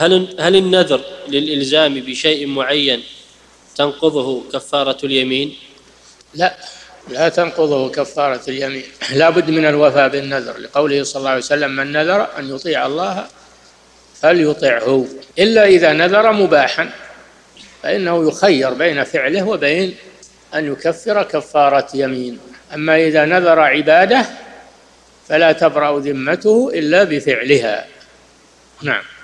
هل النذر للإلزام بشيء معين تنقضه كفارة اليمين؟ لا تنقضه كفارة اليمين، لا بد من الوفاء بالنذر، لقوله صلى الله عليه وسلم: من نذر أن يطيع الله فليطعه، إلا إذا نذر مباحا فإنه يخير بين فعله وبين أن يكفر كفارة يمين. أما إذا نذر عبادة فلا تبرأ ذمته إلا بفعلها. نعم.